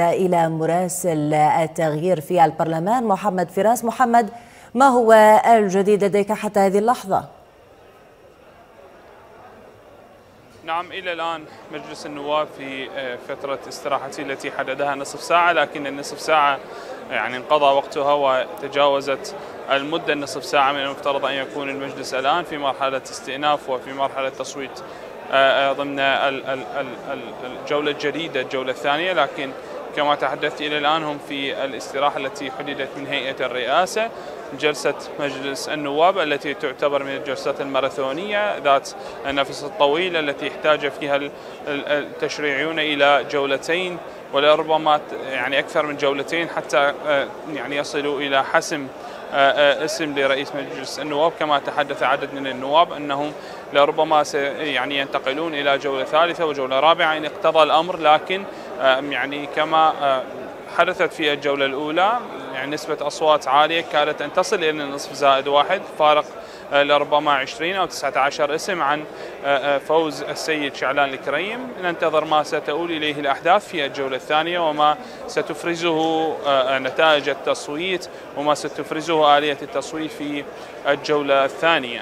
إلى مراسل التغيير في البرلمان محمد فراس. محمد، ما هو الجديد لديك حتى هذه اللحظة؟ نعم، إلى الآن مجلس النواب في فترة استراحته التي حددها نصف ساعة، لكن النصف ساعة يعني انقضى وقتها وتجاوزت المدة. النصف ساعة من المفترض أن يكون المجلس الآن في مرحلة استئناف وفي مرحلة تصويت ضمن الجولة الجديدة، الجولة الثانية، لكن كما تحدثت إلى الآن هم في الاستراحة التي حددت من هيئة الرئاسة. جلسة مجلس النواب التي تعتبر من الجلسات الماراثونية ذات النفس الطويل التي احتاج فيها التشريعيون إلى جولتين ولربما يعني أكثر من جولتين حتى يعني يصلوا إلى حسم اسم لرئيس مجلس النواب، كما تحدث عدد من النواب أنهم لربما يعني ينتقلون إلى جولة ثالثة وجولة رابعة إن اقتضى الأمر. لكن يعني كما حدثت في الجولة الأولى يعني نسبة أصوات عالية كانت أن تصل إلى النصف زائد واحد، فارق لربما 20 أو 19 اسم عن فوز السيد شعلان الكريم. ننتظر ما ستؤول إليه الأحداث في الجولة الثانية وما ستفرزه نتائج التصويت وما ستفرزه آلية التصويت في الجولة الثانية.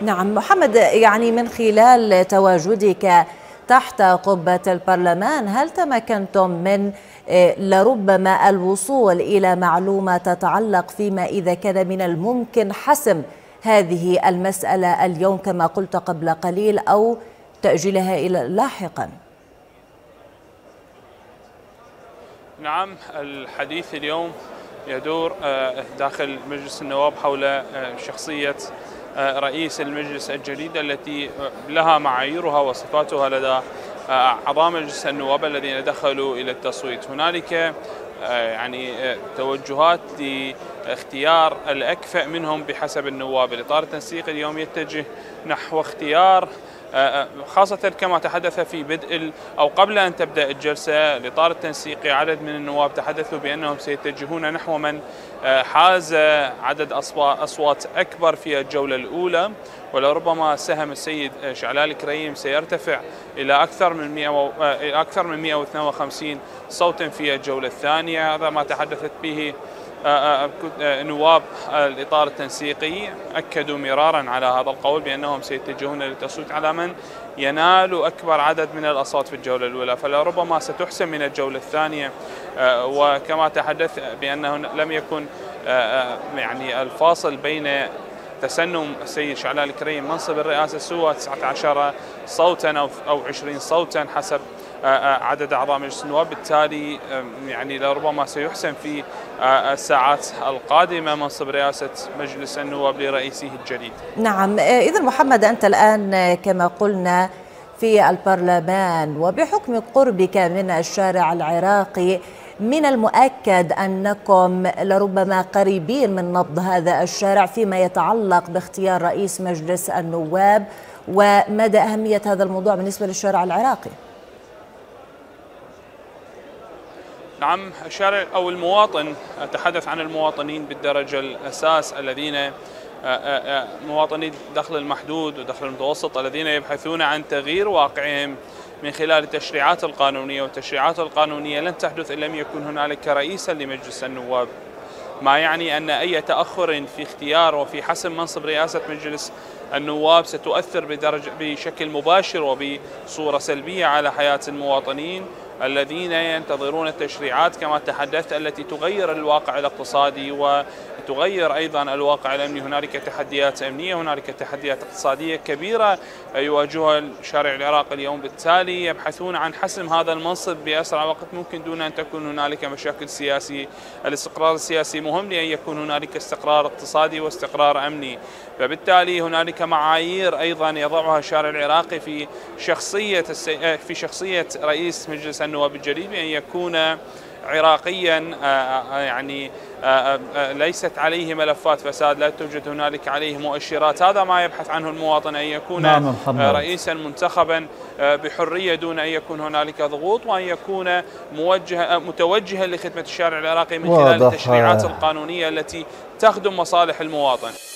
نعم محمد، يعني من خلال تواجدك تحت قبة البرلمان هل تمكنتم من لربما الوصول إلى معلومة تتعلق فيما إذا كان من الممكن حسم هذه المسألة اليوم كما قلت قبل قليل أو تأجيلها إلى لاحقا؟ نعم، الحديث اليوم يدور داخل مجلس النواب حول شخصية رئيس المجلس الجديد التي لها معاييرها وصفاتها لدى أعضاء مجلس النواب الذين دخلوا إلى التصويت. هنالك يعني توجهات لاختيار الأكفأ منهم بحسب النواب. الإطار التنسيقي اليوم يتجه نحو اختيار، خاصة كما تحدث في بدء أو قبل أن تبدأ الجلسة، الإطار التنسيقي عدد من النواب تحدثوا بأنهم سيتجهون نحو من حاز عدد أصوات أكبر في الجولة الأولى، ولربما سهم السيد شعلان الكريم سيرتفع إلى أكثر من 152 صوتا في الجولة الثانية. هذا ما تحدثت به نواب الإطار التنسيقي، أكدوا مرارا على هذا القول بأنهم سيتجهون للتصويت على من ينال أكبر عدد من الأصوات في الجولة الأولى، فلربما ستحسم من الجولة الثانية. وكما تحدث بأنه لم يكن يعني الفاصل بين تسنم السيد شعلان الكريم منصب الرئاسة سوى 19 صوتا أو 20 صوتا حسب عدد أعضاء مجلس النواب، بالتالي يعني لربما سيحسم في الساعات القادمة منصب رئاسة مجلس النواب لرئيسه الجديد. نعم، إذن محمد أنت الآن كما قلنا في البرلمان، وبحكم قربك من الشارع العراقي من المؤكد أنكم لربما قريبين من نبض هذا الشارع فيما يتعلق باختيار رئيس مجلس النواب، ومدى أهمية هذا الموضوع بالنسبة للشارع العراقي؟ نعم، الشارع أو المواطن، أتحدث عن المواطنين بالدرجة الأساس الذين مواطني الدخل المحدود والدخل المتوسط الذين يبحثون عن تغيير واقعهم من خلال التشريعات القانونية، والتشريعات القانونية لن تحدث إن لم يكن هنالك رئيسا لمجلس النواب، ما يعني أن أي تأخر في اختيار وفي حسم منصب رئاسة مجلس النواب ستؤثر بشكل مباشر وبصورة سلبية على حياة المواطنين الذين ينتظرون التشريعات كما تحدثت التي تغير الواقع الاقتصادي وتغير أيضا الواقع الأمني. هنالك تحديات أمنية، هنالك تحديات اقتصادية كبيرة يواجهها الشارع العراقي اليوم، بالتالي يبحثون عن حسم هذا المنصب بأسرع وقت ممكن دون أن تكون هنالك مشاكل سياسية. الاستقرار السياسي مهم لأن يكون هنالك استقرار اقتصادي واستقرار أمني، فبالتالي هنالك معايير أيضا يضعها الشارع العراقي في شخصية رئيس مجلس النواب الجديد بأن يكون عراقيا يعني ليست عليه ملفات فساد، لا توجد هنالك عليه مؤشرات. هذا ما يبحث عنه المواطن، أن يكون رئيسا منتخبا بحرية دون أن يكون هنالك ضغوط، وأن يكون متوجها لخدمة الشارع العراقي من خلال التشريعات القانونية التي تخدم مصالح المواطن.